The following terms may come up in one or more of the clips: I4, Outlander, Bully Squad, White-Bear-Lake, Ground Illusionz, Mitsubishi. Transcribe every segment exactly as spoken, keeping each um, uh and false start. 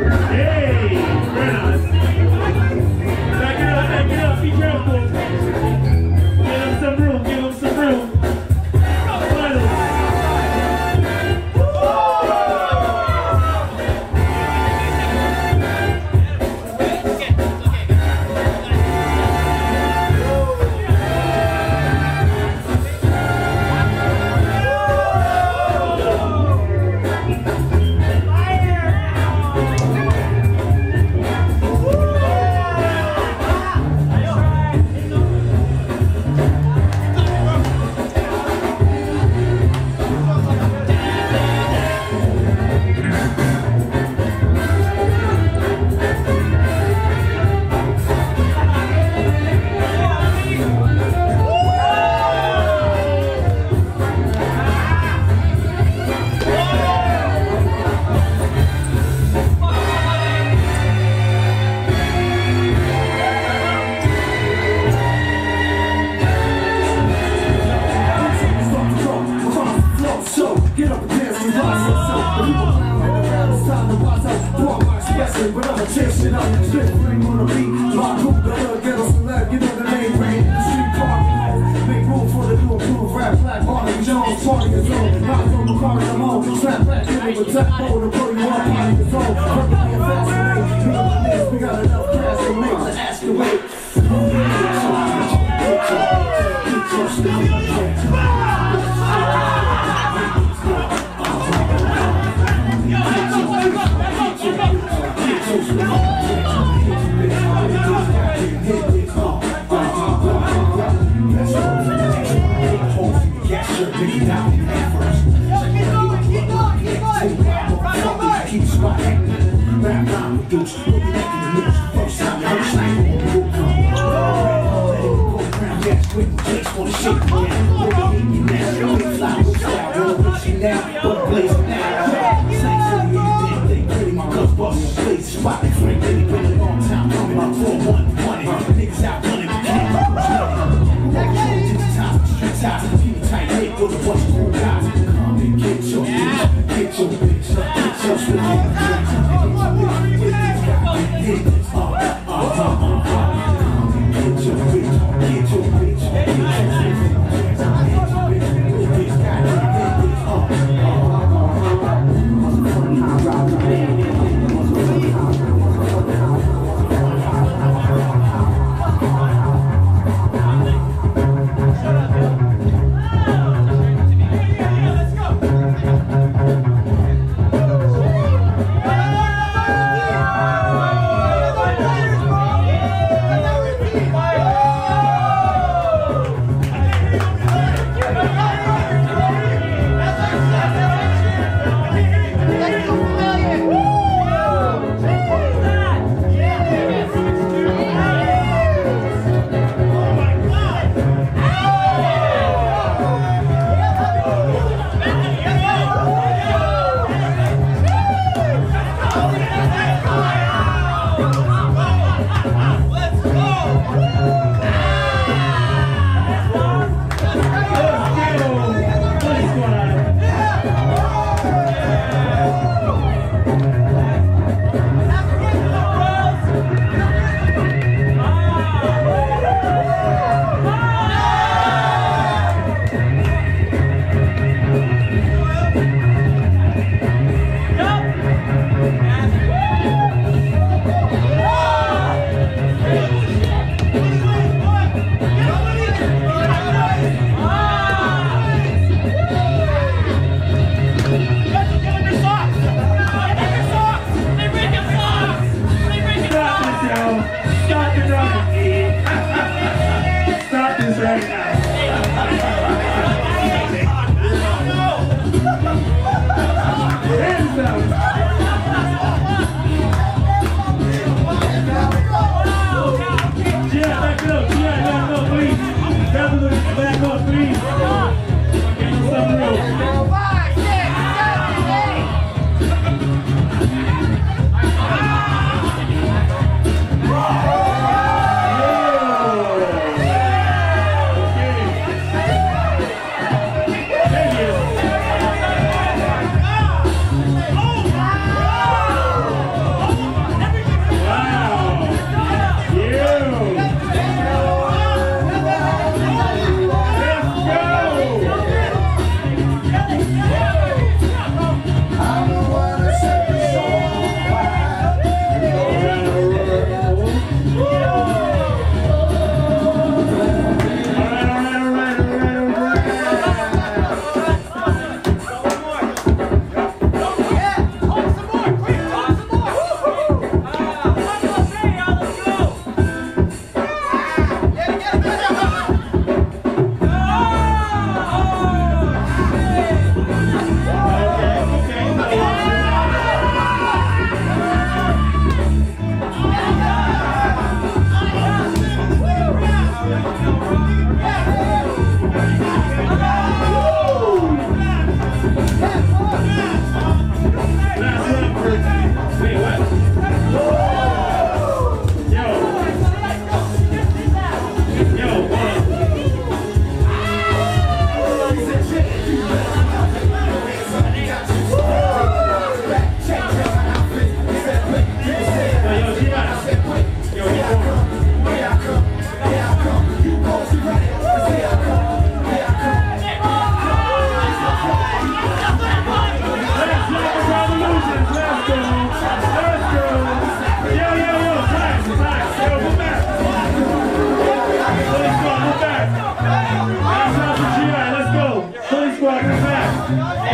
Yay! Very nice. Back it up, back it up, be careful. Give him some room, give him some room.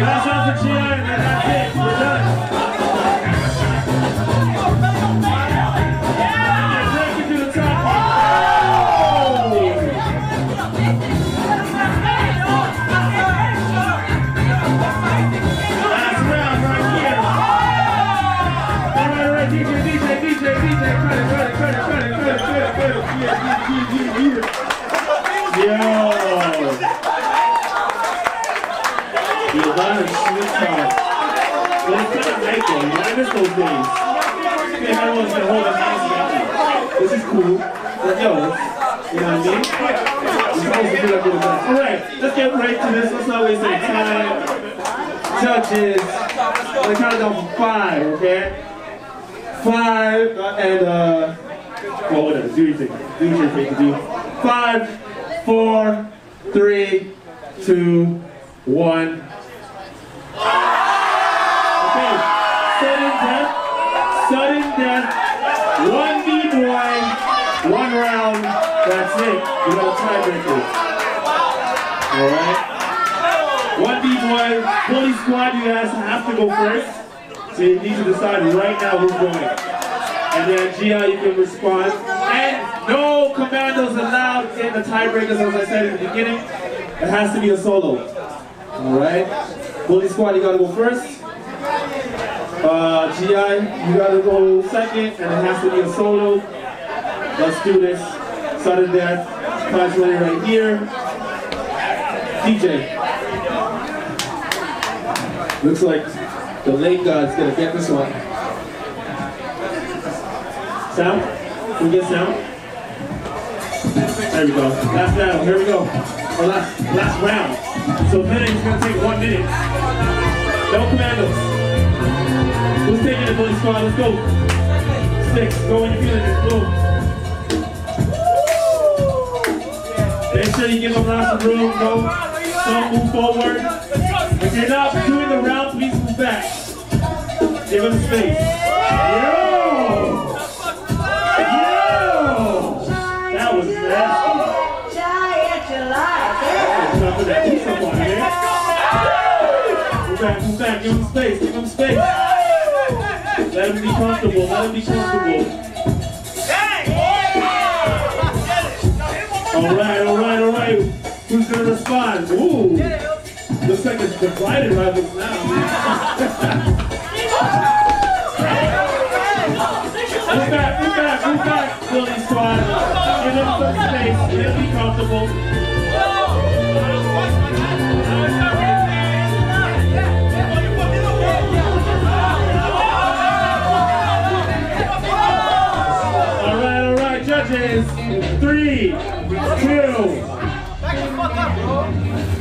That's off the chair and that's it. We're done. Miss those days. This is cool. But yo, you know what I mean? Alright, let's get right to this. Let's not waste any time. Judges, I counted down from five, okay? Five, and uh, well, whatever, do your thing. Do your thing, do. Five, four, three, two, one. Sudden death, one deep wine, one round, that's it. You got a tiebreaker. Alright? One deep wine, Bully Squad, you guys have to go first. So you need to decide right now who's going. And then Gia, you can respond. And no commandos allowed in the tiebreakers, as I said in the beginning. It has to be a solo. Alright? Bully Squad, you gotta go first. Uh, G I, you gotta go second, and it has to be a solo. Let's do this. Sudden death, punch ready right here. D J. Looks like the late god's gonna get this one. Sound? Can we get sound? There we go. Last battle, here we go. Or last, last round. So then it's gonna take one minute. No commandos. Who's taking it, Bully Squad? Let's go. Six, go when you feel it, it's blue. Make sure you give them lots of room, go. Don't move forward. If you're not doing the round, please move back. Give them space. Yo! Yo! That was nasty. That was that piece up on here. Move back, move back, give them space, give them space. Let him be comfortable, let him be comfortable. Alright, alright, alright. Who's gonna respond? Ooh. Looks like it's divided rivals now. Move back, move back, move back, Bully Squad. Give him some space, let him be comfortable. Three, two,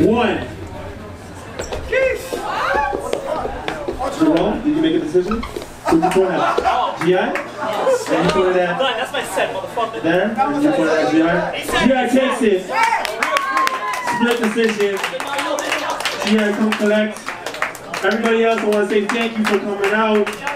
one. Jerome, did you make a decision? Who's your point at? G I? Yes. And you put it at? That's my set, motherfucker. There? And you put it at G I? G I takes it. Split decision. G I, come collect. Everybody else, I want to say thank you for coming out.